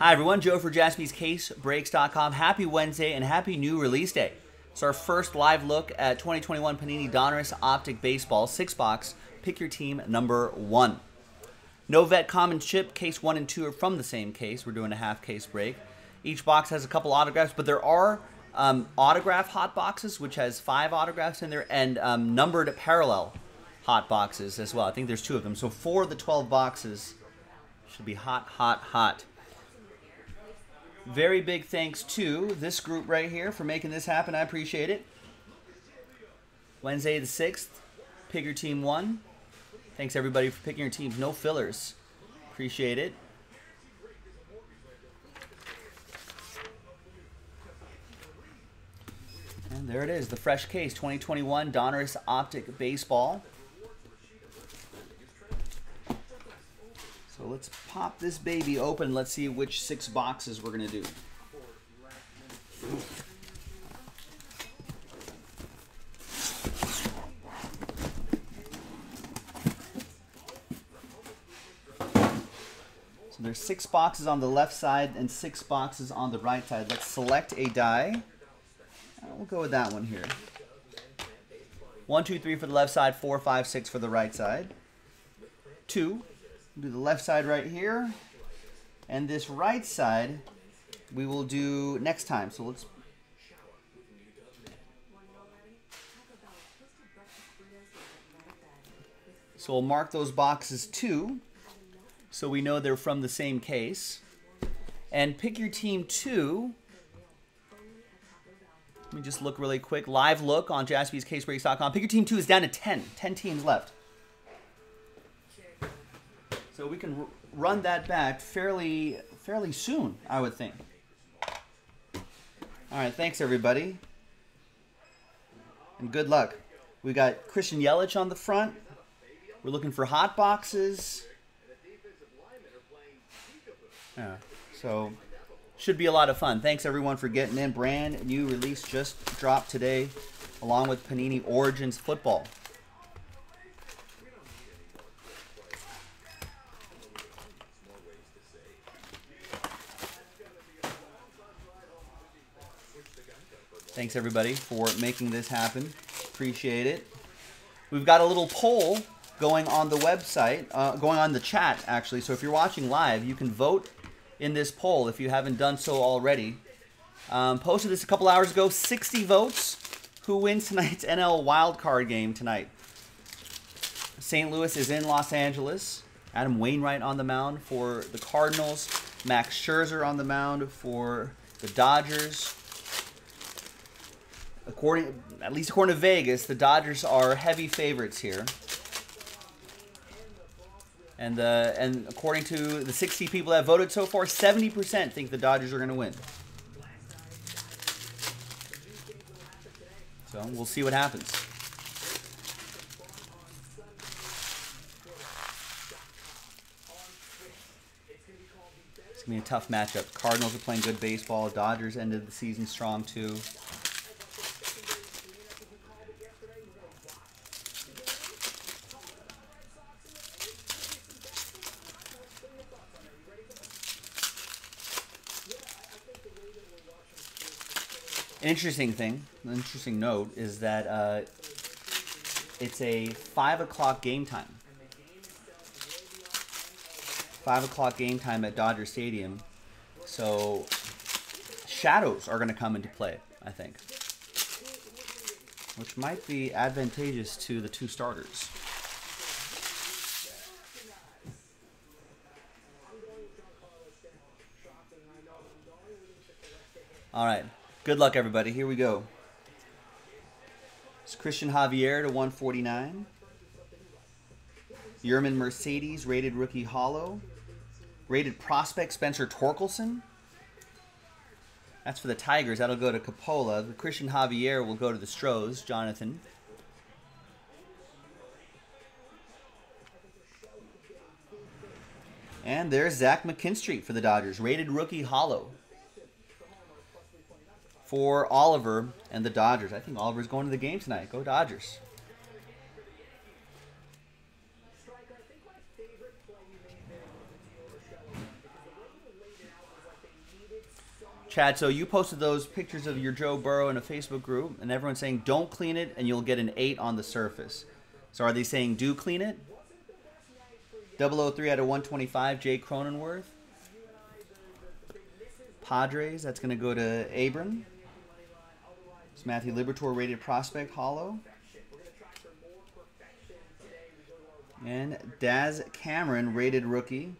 Hi everyone, Joe for Jaspy's CaseBreaks.com. Happy Wednesday and happy new release day. It's our first live look at 2021 Panini Donruss Optic Baseball 6-box. Pick your team number 1. No vet common chip. Case 1 and 2 are from the same case. We're doing a half case break. Each box has a couple autographs, but there are autograph hot boxes, which has 5 autographs in there, and numbered parallel hot boxes as well. I think there's 2 of them. So 4 of the 12 boxes should be hot, hot, hot. Very big thanks to this group right here for making this happen. I appreciate it. Wednesday the 6th, pick your team 1. Thanks everybody for picking your teams. No fillers. Appreciate it. And there it is, the fresh case, 2021 Donruss Optic Baseball. So let's pop this baby open. Let's see which 6 boxes we're going to do. So there's 6 boxes on the left side and 6 boxes on the right side. Let's select a die. We'll go with that one here. 1, 2, 3 for the left side, 4, 5, 6 for the right side. 2. We'll do the left side right here, and this right side we will do next time. So let's we'll mark those boxes 2, so we know they're from the same case. And pick your team 2. Let me just look really quick. Live look on JaspysCaseBreaks.com. Pick your team 2 is down to 10. 10 teams left. So we can run that back fairly soon, I would think. All right, thanks everybody, and good luck. We got Christian Yelich on the front. We're looking for hot boxes. Yeah, so should be a lot of fun. Thanks everyone for getting in. Brand new release just dropped today, along with Panini Origins football. Thanks everybody for making this happen. Appreciate it. We've got a little poll going on the website, going on the chat actually. So if you're watching live, you can vote in this poll if you haven't done so already. Posted this a couple hours ago. 60 votes. Who wins tonight's NL wildcard game tonight? St. Louis is in Los Angeles. Adam Wainwright on the mound for the Cardinals. Max Scherzer on the mound for the Dodgers. At least according to Vegas, the Dodgers are heavy favorites here. And according to the 60 people that voted so far, 70% think the Dodgers are going to win. So we'll see what happens. It's going to be a tough matchup. Cardinals are playing good baseball. Dodgers ended the season strong too. Interesting thing, an interesting note is that it's a 5 o'clock game time. 5 o'clock game time at Dodger Stadium, so shadows are going to come into play, I think, which might be advantageous to the 2 starters. All right. Good luck, everybody. Here we go. It's Cristian Javier to 149. Yermin Mercedes, rated rookie hollow. Rated prospect, Spencer Torkelson. That's for the Tigers. That'll go to Coppola. The Cristian Javier will go to the Stros, Jonathan. And there's Zach McKinstry for the Dodgers. Rated rookie hollow. For Oliver and the Dodgers. I think Oliver's going to the game tonight. Go Dodgers. Chad, so you posted those pictures of your Joe Burrow in a Facebook group, and everyone's saying don't clean it and you'll get an 8 on the surface. So are they saying do clean it? 003 out of 125, Jay Cronenworth. Padres, that's going to go to Abram. It's Matthew Liberatore rated prospect hollow. And Daz Cameron rated rookie.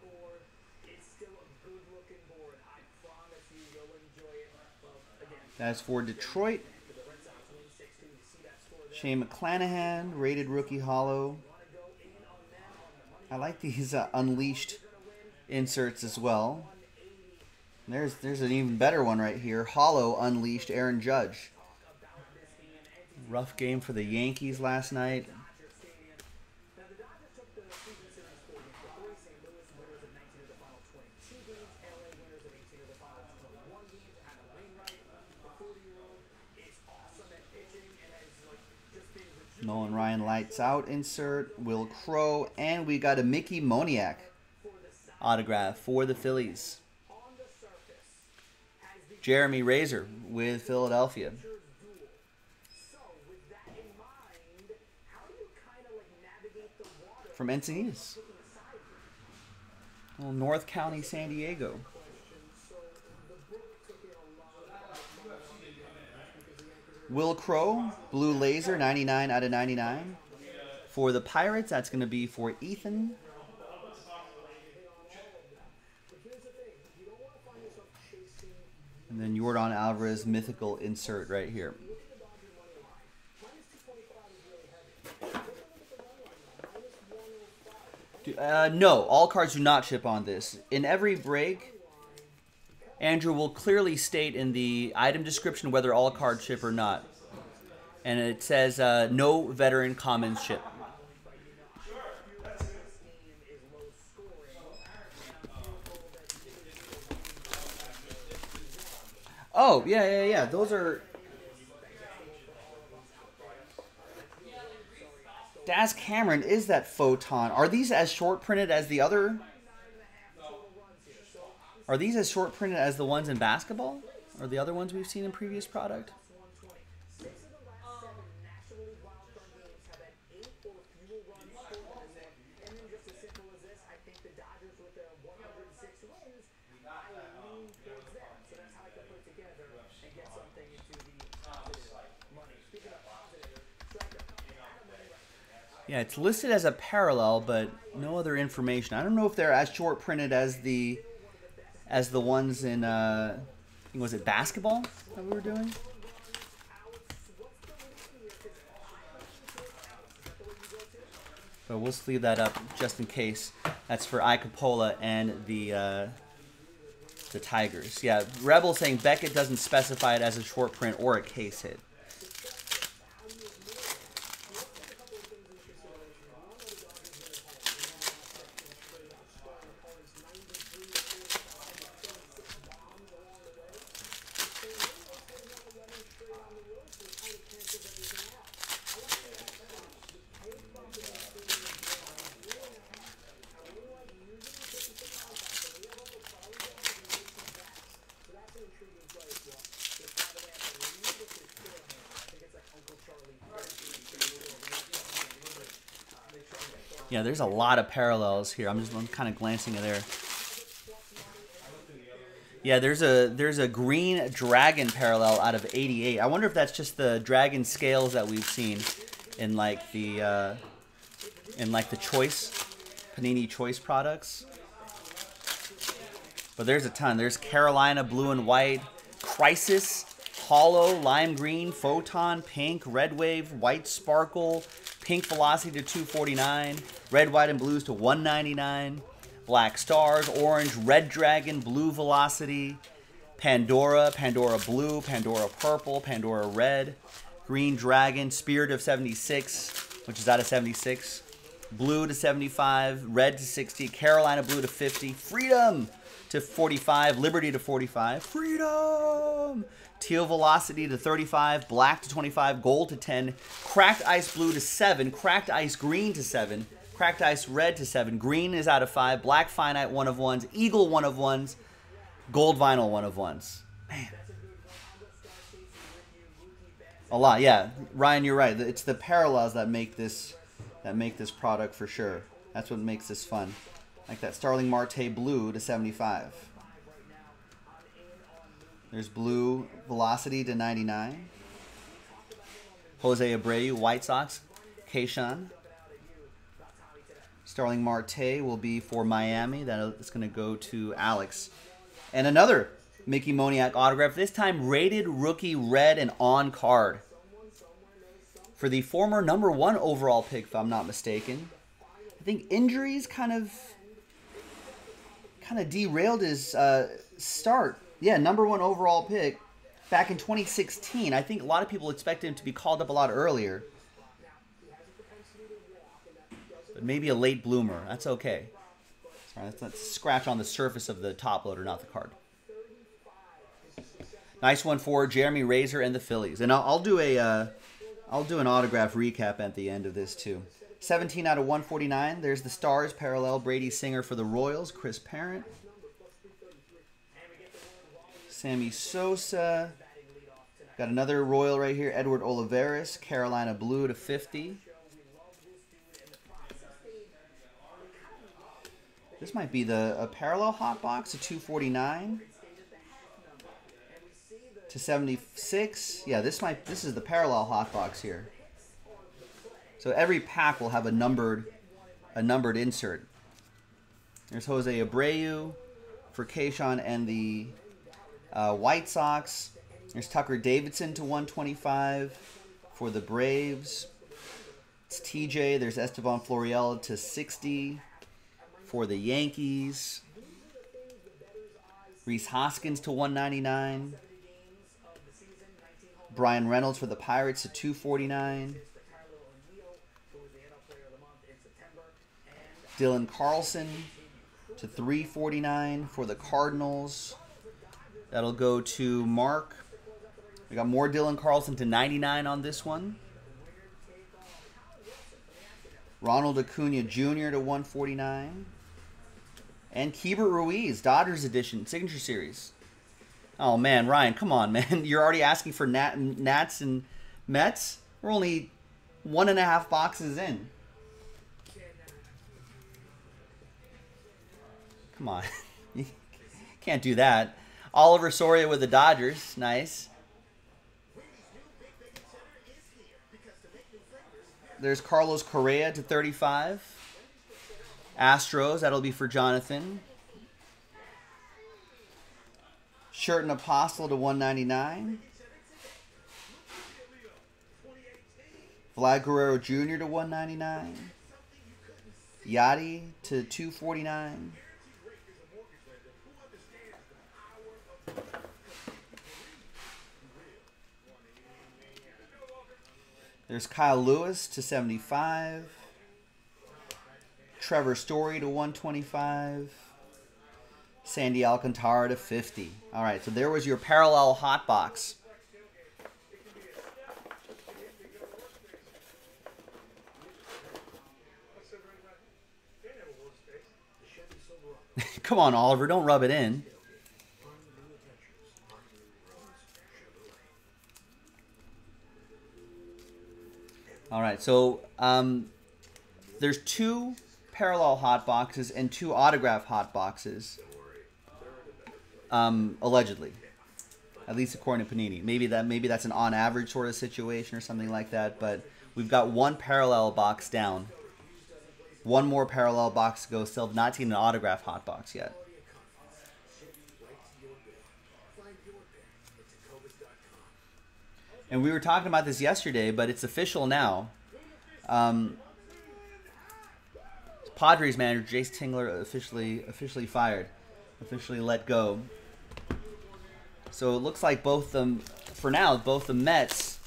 That's for Detroit. Shane McClanahan, rated rookie hollow. I like these unleashed inserts as well. And there's an even better one right here. Hollow unleashed Aaron Judge. Rough game for the Yankees last night. Nolan Ryan lights out insert, Will Crow, and we got a Mickey Moniak autograph for the Phillies. Jeremy Razor with Philadelphia. From Encinitas. Well, North County, San Diego. Will Crow, Blue Laser, 99 out of 99. For the Pirates, that's going to be for Ethan. And then Yordan Alvarez, mythical insert right here. No, all cards do not ship on this. In every break, Andrew will clearly state in the item description whether all cards ship or not. And it says no veteran commons ship. Oh, yeah. Those are... Daz Cameron is that photon. Are these as short printed as the other... Are these as short printed as the ones in basketball? Or the other ones we've seen in previous product? Yeah, it's listed as a parallel, but no other information. I don't know if they're as short printed as the ones in, was it basketball that we were doing? But we'll sleeve that up just in case. That's for Icapola and the Tigers. Yeah, Rebel saying Beckett doesn't specify it as a short print or a case hit. Yeah, there's a lot of parallels here. I'm kind of glancing at there. Yeah, there's a green dragon parallel out of 88. I wonder if that's just the dragon scales that we've seen in like the choice Panini choice products. But there's a ton. There's Carolina blue and white, Crisis, Hollow, Lime Green, Photon, Pink, Red Wave, White Sparkle, Pink Velocity to 249, Red, White, and Blues to 199, Black Stars, Orange, Red Dragon, Blue Velocity, Pandora, Pandora Blue, Pandora Purple, Pandora Red, Green Dragon, Spirit of 76, which is out of 76, Blue to 75, Red to 60, Carolina Blue to 50, Freedom to 45, Liberty to 45, Freedom! Teal Velocity to 35, Black to 25, Gold to 10, Cracked Ice Blue to 7, Cracked Ice Green to 7, Cracked Ice Red to 7, Green is out of 5, Black Finite 1 of 1s, Eagle 1 of 1s, Gold Vinyl 1 of 1s. Man. A lot, yeah. Ryan, you're right. It's the parallels that make this product for sure. That's what makes this fun. Like that Starling Marte blue to 75. There's blue velocity to 99. Jose Abreu, White Sox, Keyshawn. Starling Marte will be for Miami. That's going to go to Alex. And another Mickey Moniak autograph, this time rated rookie red and on card. For the former #1 overall pick, if I'm not mistaken. I think injuries kind of derailed his start. Yeah, #1 overall pick back in 2016. I think a lot of people expected him to be called up a lot earlier. But maybe a late bloomer. That's okay. Sorry, that's not scratch on the surface of the top loader, not the card. Nice one for Jeremy Razor and the Phillies. And I'll do an autograph recap at the end of this too. 17 out of 149. There's the Stars parallel. Brady Singer for the Royals. Chris Parent. Sammy Sosa. Got another Royal right here. Edward Olivares. Carolina Blue to 50. This might be a parallel hot box to 249. To 76. Yeah, this is the parallel hot box here. So every pack will have a numbered insert. There's Jose Abreu for Keyshawn and the White Sox. There's Tucker Davidson to 125 for the Braves. It's TJ. There's Estevan Florial to 60 for the Yankees. Reese Hoskins to 199. Brian Reynolds for the Pirates to 249. Dylan Carlson to 349 for the Cardinals. That'll go to Mark. We got more Dylan Carlson to 99 on this one. Ronald Acuna Jr. to 149. And Keibert Ruiz, Dodgers edition, signature series. Oh, man, Ryan, come on, man. You're already asking for Nats and Mets? We're only 1.5 boxes in. Come on. You can't do that. Oliver Soria with the Dodgers. Nice. There's Carlos Correa to 35. Astros, that'll be for Jonathan. Shirton Apostle to 199. Vlad Guerrero Jr. to 199. Yachty to 249. There's Kyle Lewis to 75. Trevor Story to 125. Sandy Alcantara to 50. All right, so there was your parallel hot box. Come on, Oliver, don't rub it in. All right, so there's 2 parallel hot boxes and 2 autograph hot boxes, allegedly, at least according to Panini. Maybe that's an on average sort of situation or something like that. But we've got 1 parallel box down. 1 more parallel box to go. Still have not seen an autograph hot box yet. And we were talking about this yesterday, but it's official now. Padres manager Jace Tingler officially fired, officially let go. So it looks like for now both the Mets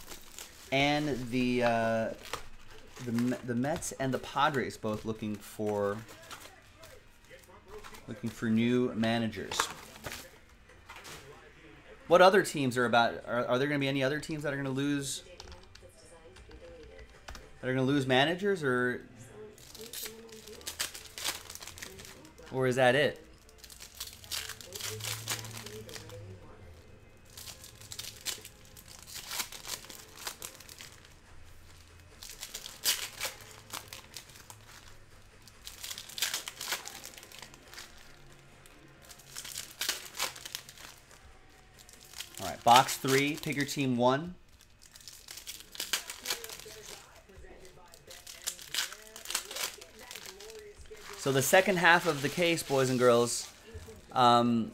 and the Mets and the Padres both looking for new managers. What other teams are about? Are there going to be any other teams that are going to lose? That are going to lose managers, or is that it? Box 3, pick your team 1. So the second half of the case, boys and girls, again,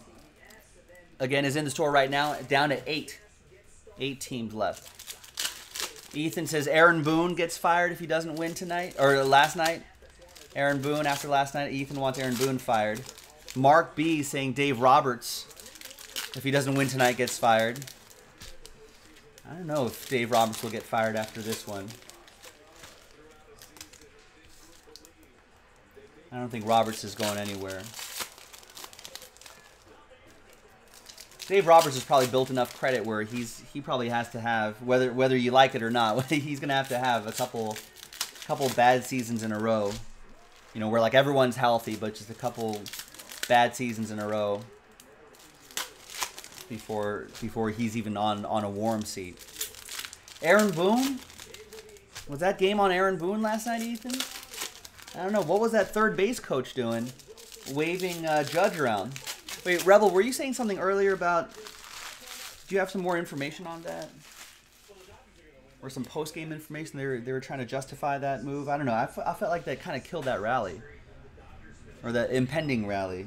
is in the store right now, down to 8. 8 teams left. Ethan says Aaron Boone gets fired if he doesn't win tonight, or last night. Aaron Boone, after last night, Ethan wants Aaron Boone fired. Mark B saying Dave Roberts, if he doesn't win tonight, gets fired. I don't know if Dave Roberts will get fired after this one. I don't think Roberts is going anywhere. Dave Roberts has probably built enough credit where he probably has to have, whether you like it or not, he's going to have a couple bad seasons in a row. You know, where like everyone's healthy, but just a couple bad seasons in a row before he's even on a warm seat. Aaron Boone? Was that game on Aaron Boone last night, Ethan? I don't know. What was that third base coach doing, waving Judge around? Wait, Rebel, were you saying something earlier about, do you have some more information on that? Or some post-game information? They were trying to justify that move? I don't know. I felt like that kind of killed that rally. Or that impending rally.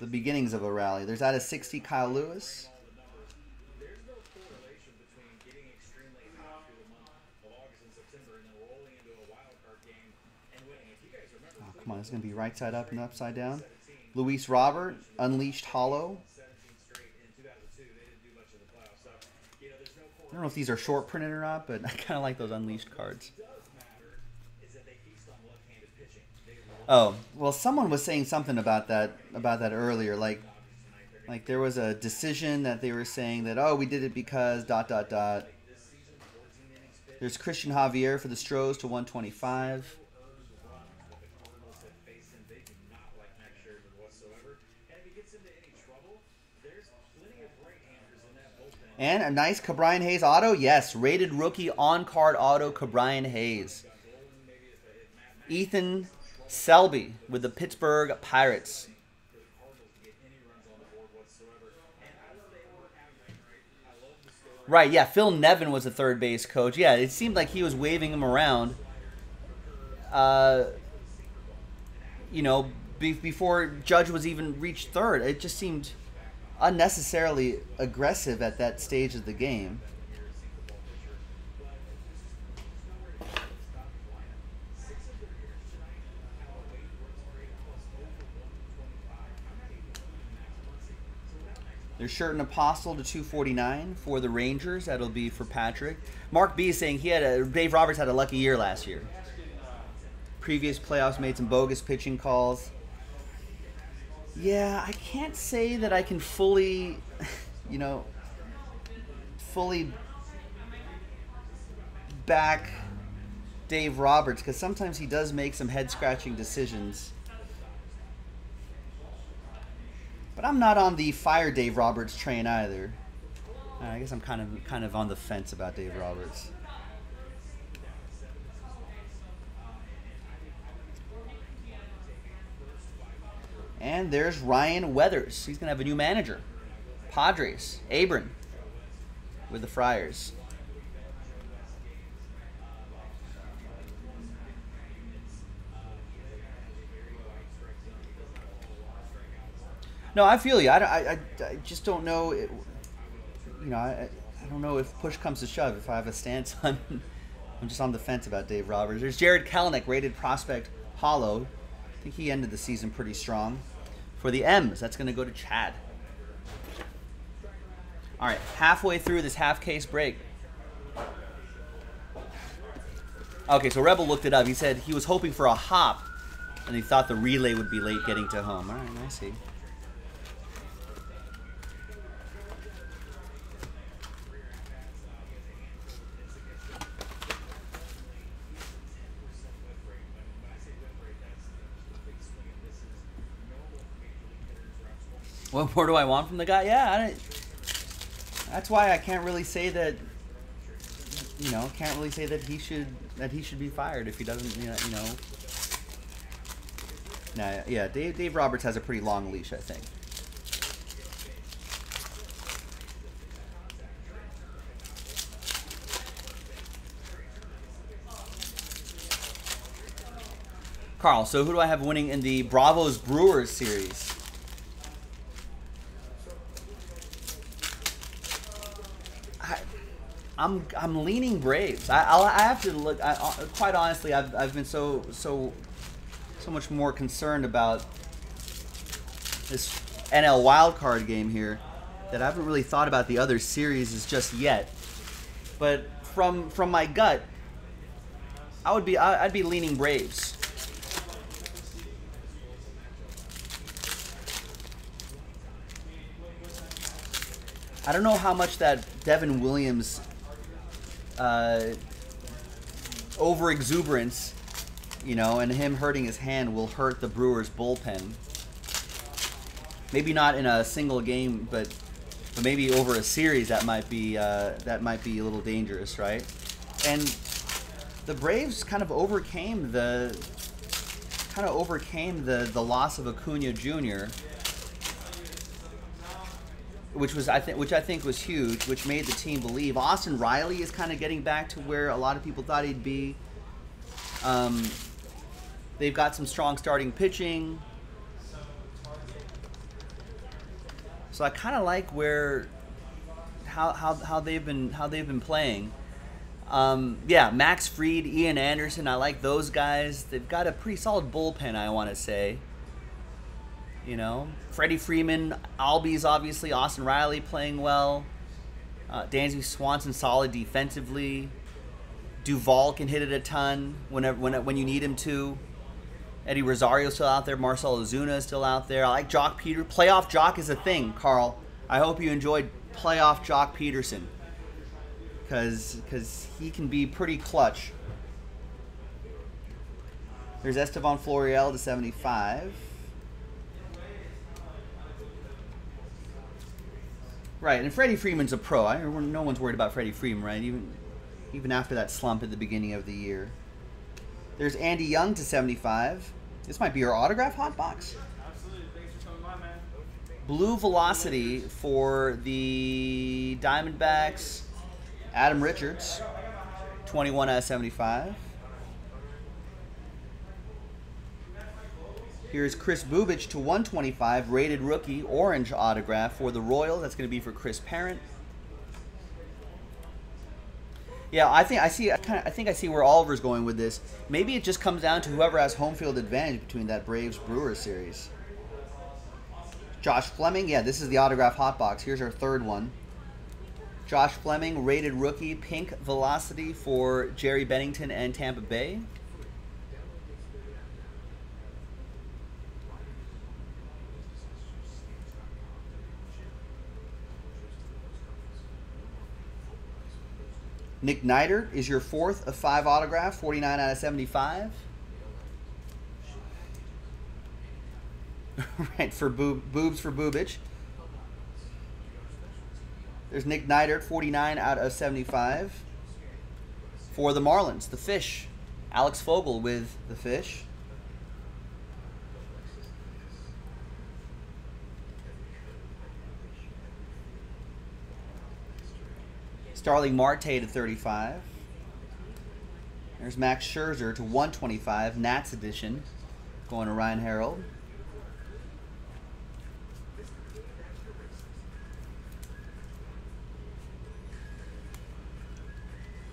The beginnings of a rally. There's out of 60 Kyle Lewis. Oh, come on. It's going to be right side up and upside down. Luis Robert, Unleashed Hollow. I don't know if these are short printed or not, but I kind of like those Unleashed cards. Oh, well, someone was saying something about that earlier. Like there was a decision that they were saying that, oh, we did it because ... There's Cristian Javier for the Stros to 125. And a nice Ke'Bryan Hayes auto. Yes, rated rookie on-card auto Ke'Bryan Hayes. Ethan Selby with the Pittsburgh Pirates. Right, yeah, Phil Nevin was the third base coach. Yeah, it seemed like he was waving him around. You know, before Judge was even reached third. It just seemed unnecessarily aggressive at that stage of the game. There's Shirton Apostle to 249 for the Rangers. That'll be for Patrick. Mark B is saying Dave Roberts had a lucky year last year. Previous playoffs made some bogus pitching calls. Yeah, I can't say that I can fully, you know, back Dave Roberts, because sometimes he does make some head-scratching decisions. But I'm not on the fire Dave Roberts train either. I guess I'm kind of on the fence about Dave Roberts. And there's Ryan Weathers. He's going to have a new manager. Padres. Abram with the Friars. No, I feel you. I just don't know. You know, I don't know if push comes to shove, if I have a stance on. I'm just on the fence about Dave Roberts. There's Jared Kelenic, rated prospect hollow. I think he ended the season pretty strong. For the M's, that's going to go to Chad. All right, halfway through this half-case break. Okay, so Rebel looked it up. He said he was hoping for a hop, and he thought the relay would be late getting to home. All right, I see. What more do I want from the guy? Yeah, that's why I can't really say that. You know, can't really say that he should be fired if he doesn't. You know. Nah, yeah, Dave Roberts has a pretty long leash, I think. Carl, so who do I have winning in the Bravos Brewers series? I'm leaning Braves. I have to look. Quite honestly, I've been so much more concerned about this NL wildcard game here that I haven't really thought about the other series just yet. But from my gut, I'd be leaning Braves. I don't know how much that Devin Williams overexuberance, you know, and him hurting his hand will hurt the Brewers bullpen. Maybe not in a single game, but maybe over a series that might be a little dangerous, right? And the Braves kind of overcame the loss of Acuna Jr., which I think was huge, which made the team believe. Austin Riley is kind of getting back to where a lot of people thought he'd be. They've got some strong starting pitching, so I kind of like where how they've been playing. Yeah, Max Fried, Ian Anderson, I like those guys. They've got a pretty solid bullpen, I want to say. You know, Freddie Freeman, Albies, obviously, Austin Riley playing well. Dansby Swanson solid defensively. Duvall can hit it a ton when you need him to. Eddie Rosario's still out there. Marcell Ozuna is still out there. I like Jock Peterson. Playoff Jock is a thing, Carl. I hope you enjoyed Playoff Jock Peterson, because he can be pretty clutch. There's Estevan Florial /75. Right, and Freddie Freeman's a pro. No one's worried about Freddie Freeman, right? Even after that slump at the beginning of the year. There's Andy Young /75. This might be your autograph hot box. Absolutely. Thanks for coming by, man. Blue velocity for the Diamondbacks. Adam Richards, 21/75. Here's Chris Bubich /125, rated rookie, orange autograph for the Royals. That's going to be for Chris Parent. Yeah, I think I see where Oliver's going with this. Maybe it just comes down to whoever has home field advantage between that Braves Brewers series. Josh Fleming. Yeah, this is the autograph hot box. Here's our third one. Josh Fleming, rated rookie, pink velocity for Jerry Bennington and Tampa Bay. Nick Neidert is your 4th of 5 autograph, 49/75. Right, for boobs for Bubich. There's Nick Neidert, 49/75. For the Marlins, the Fish. Alex Fogel with the Fish. Starling Marte /35. There's Max Scherzer /125, Nats edition, going to Ryan Harold.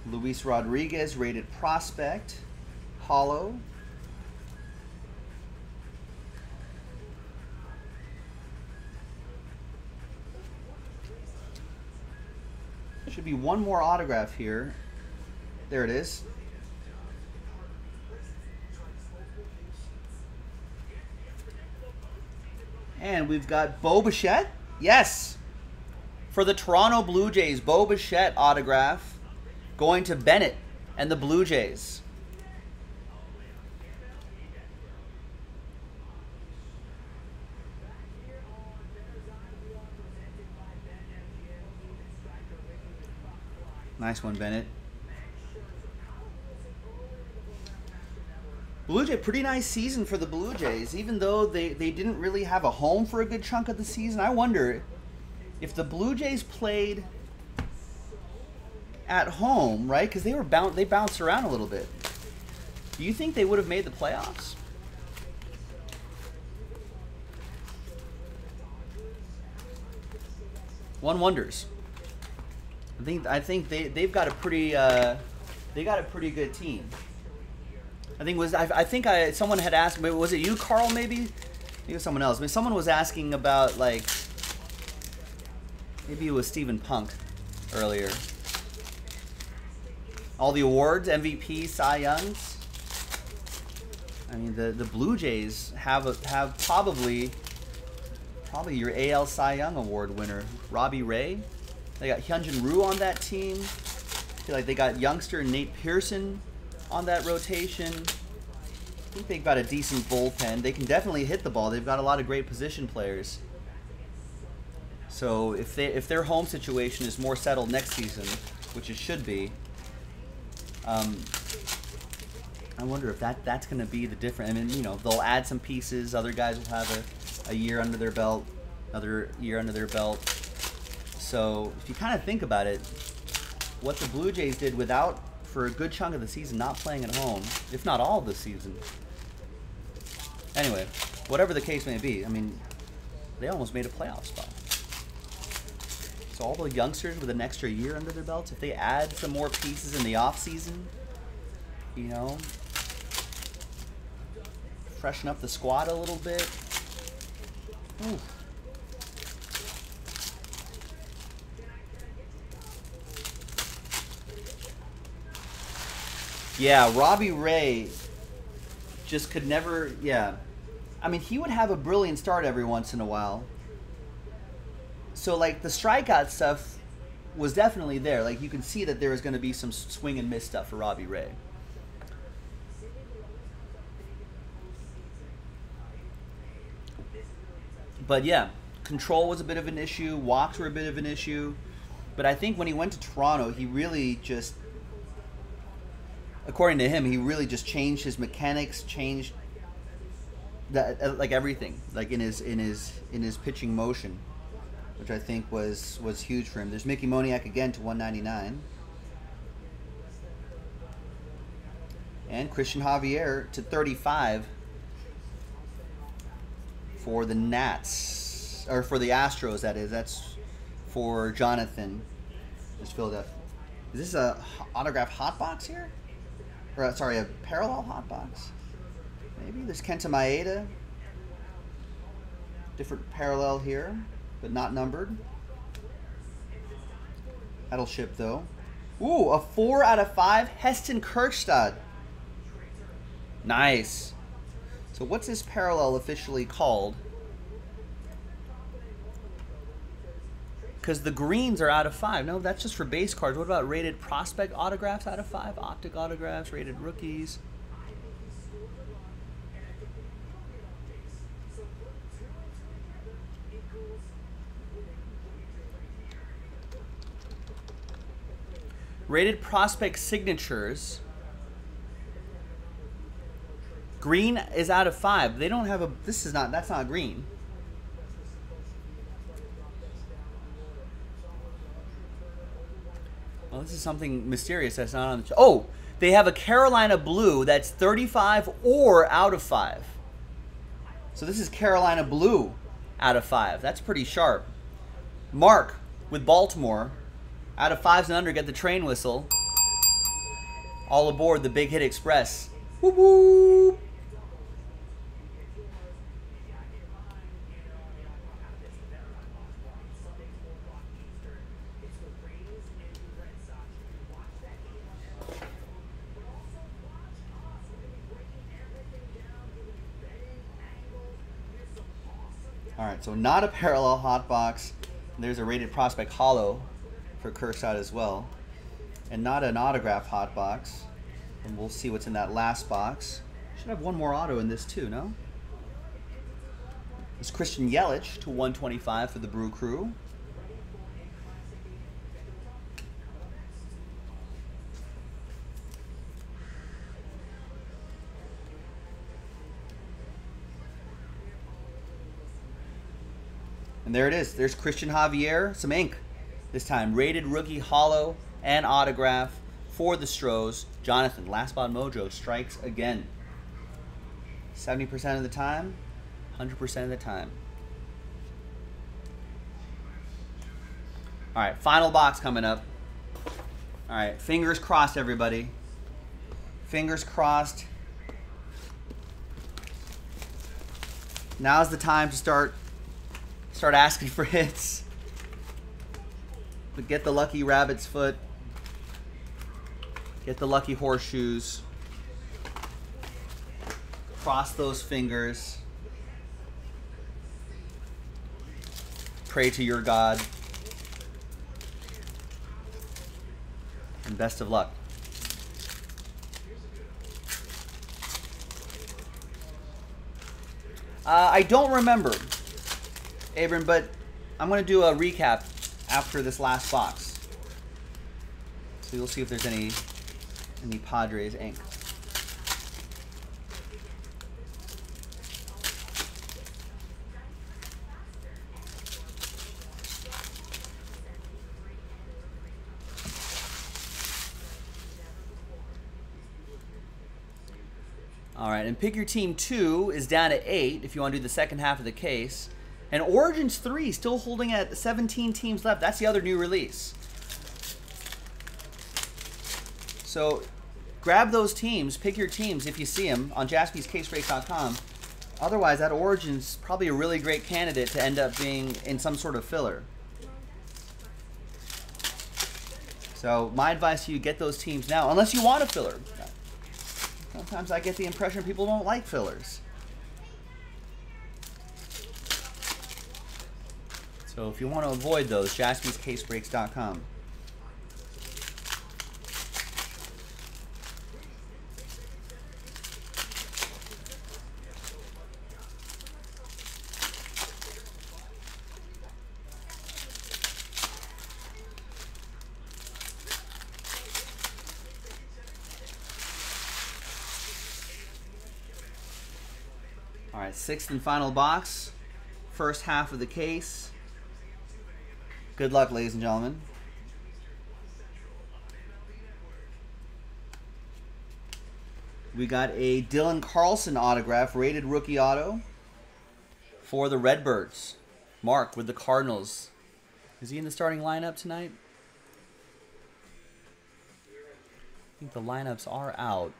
Luis Rodriguez, rated prospect, hollow. Should be one more autograph here. There it is. And we've got Bo Bichette. Yes. For the Toronto Blue Jays, Bo Bichette autograph going to Bennett and the Blue Jays. Nice one, Bennett. Blue Jay, pretty nice season for the Blue Jays, even though they didn't really have a home for a good chunk of the season. I wonder if the Blue Jays played at home, right? Because they bounced around a little bit. Do you think they would have made the playoffs? One wonders. I think they've got a pretty they got a pretty good team. I think someone had asked, was it you, Carl? Maybe it was someone else. I mean, someone was asking about, like, maybe it was Steven Punk earlier. All the awards, MVP, Cy Youngs. I mean, the Blue Jays have probably your AL Cy Young Award winner, Robbie Ray. They got Hyunjin Ryu on that team. I feel like they got youngster Nate Pearson on that rotation. I think they've got a decent bullpen. They can definitely hit the ball. They've got a lot of great position players. So if their home situation is more settled next season, which it should be, I wonder if that's going to be the difference. I mean, you know, they'll add some pieces. Other guys will have a year under their belt, another year under their belt. So if you kind of think about it, what the Blue Jays did without, for a good chunk of the season, not playing at home, if not all the season. Anyway, whatever the case may be, I mean, they almost made a playoff spot. So all the youngsters with an extra year under their belts, if they add some more pieces in the offseason, you know, freshen up the squad a little bit. Ooh. Yeah, Robbie Ray just could never, yeah. I mean, he would have a brilliant start every once in a while. So, like, the strikeout stuff was definitely there. Like, you can see that there was going to be some swing and miss stuff for Robbie Ray. But, yeah, control was a bit of an issue. Walks were a bit of an issue. But I think when he went to Toronto, he really just... According to him, he really just changed his mechanics, changed that, like, everything, like in his pitching motion, which I think was huge for him. There's Mickey Moniak again to 199, and Cristian Javier to 35 for the Nats, or for the Astros. That is, that's for Jonathan. It's Philadelphia. Is this a autograph hot box here? Or, sorry, a parallel hot box. Maybe there's Kenta Maeda. Different parallel here, but not numbered. That'll ship though. Ooh, a 4/5 Heston Kirkstad. Nice. So what's this parallel officially called? Because the greens are 5. No, that's just for base cards. What about rated prospect autographs 5? Optic autographs, rated rookies. Rated prospect signatures. Green is 5. They don't have a, this is not, that's not green. Well, this is something mysterious that's not on the... Oh, they have a Carolina Blue that's 35 or 5. So this is Carolina Blue 5. That's pretty sharp. Mark with Baltimore, 5s and under, get the train whistle. All aboard the Big Hit Express. Whoop, whoop. Alright, so not a parallel hot box. There's a rated prospect hollow for Kirkstad as well. And not an autograph hot box. And we'll see what's in that last box. Should have one more auto in this too, no? It's Christian Yelich to 125 for the Brew Crew. And there it is. There's Cristian Javier, some ink this time. Rated rookie hollow and autograph for the Stros. Jonathan, Last Spot Mojo strikes again. 70% of the time, 100% of the time. All right, final box coming up. All right, fingers crossed, everybody. Fingers crossed. Now's the time to start asking for hits. But get the lucky rabbit's foot. Get the lucky horseshoes. Cross those fingers. Pray to your God. And best of luck. I don't remember, Abram, but I'm going to do a recap after this last box. So you'll see if there's any Padres ink. All right, and Pick Your Team 2 is down at 8 if you want to do the second half of the case. And Origins 3 still holding at 17 teams left. That's the other new release. So grab those teams, pick your teams if you see them on JaspysCaseBreaks.com. Otherwise, that Origins probably a really great candidate to end up being in some sort of filler. So my advice to you, get those teams now, unless you want a filler. Sometimes I get the impression people don't like fillers. So if you want to avoid those, JaspysCaseBreaks.com. Sixth and final box, first half of the case. Good luck, ladies and gentlemen. We got a Dylan Carlson autograph, rated rookie auto for the Redbirds. Mark with the Cardinals. Is he in the starting lineup tonight? I think the lineups are out.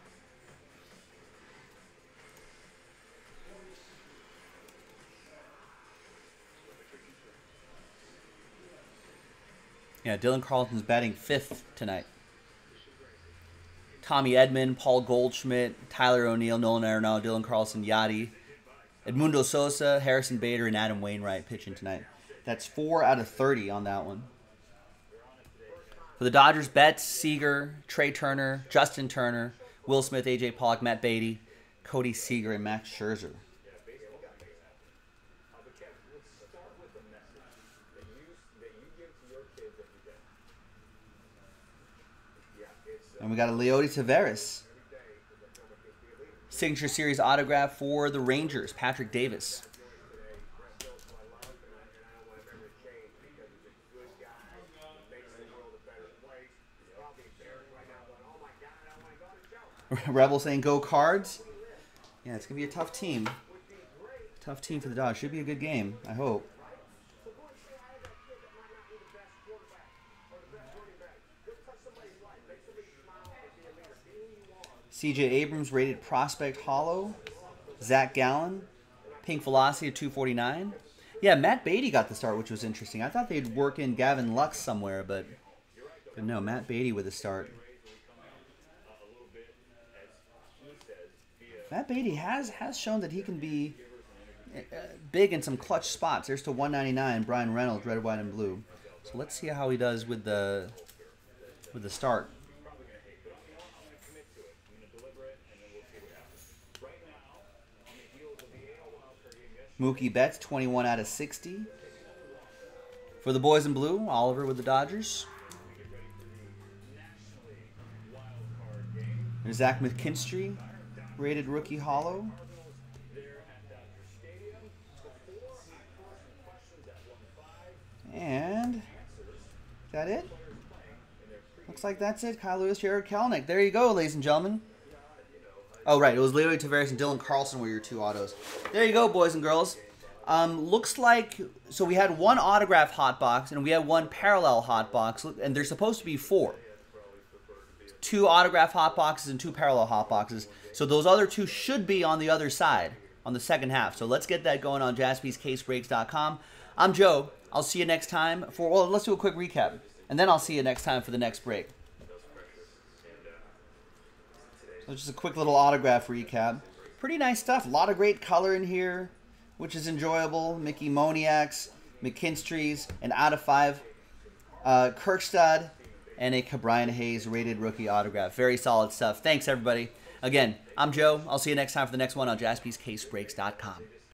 Yeah, Dylan Carlson's batting 5th tonight. Tommy Edman, Paul Goldschmidt, Tyler O'Neill, Nolan Arenado, Dylan Carlson, Yachty, Edmundo Sosa, Harrison Bader, and Adam Wainwright pitching tonight. That's 4 out of 30 on that one. For the Dodgers, Betts, Seager, Trey Turner, Justin Turner, Will Smith, A.J. Pollock, Matt Beatty, Cody Seager, and Max Scherzer. And we got a Leody Taveras signature series autograph for the Rangers, Patrick Davis. Rebel saying go Cards. Yeah, it's going to be a tough team. Tough team for the Dodgers. Should be a good game, I hope. CJ Abrams, rated Prospect Hollow. Zach Gallen, Pink Velocity at 249. Yeah, Matt Beatty got the start, which was interesting. I thought they'd work in Gavin Lux somewhere, but no, Matt Beatty with a start. Matt Beatty has shown that he can be big in some clutch spots. There's to 199, Brian Reynolds, red, white, and blue. So let's see how he does with the start. Mookie Betts, 21 out of 60. For the boys in blue, Oliver with the Dodgers. There's Zach McKinstry, rated rookie hollow. And is that it? Looks like that's it. Kyle Lewis, Jared Kelenic. There you go, ladies and gentlemen. Oh, right. It was Leody Taveras and Dylan Carlson were your two autos. There you go, boys and girls. Looks like, so we had one autograph hotbox and we had one parallel hotbox, and there's supposed to be four. Two autograph hotboxes and two parallel hotboxes. So those other two should be on the other side on the second half. So let's get that going on JaspysCaseBreaks.com. I'm Joe. I'll see you next time for, well, let's do a quick recap, and then I'll see you next time for the next break. So just a quick little autograph recap. Pretty nice stuff. A lot of great color in here, which is enjoyable. Mickey Moniak's, McKinstry's, an out of five. Kirkstad, and a Ke'Bryan Hayes rated rookie autograph. Very solid stuff. Thanks, everybody. Again, I'm Joe. I'll see you next time for the next one on JaspysCaseBreaks.com.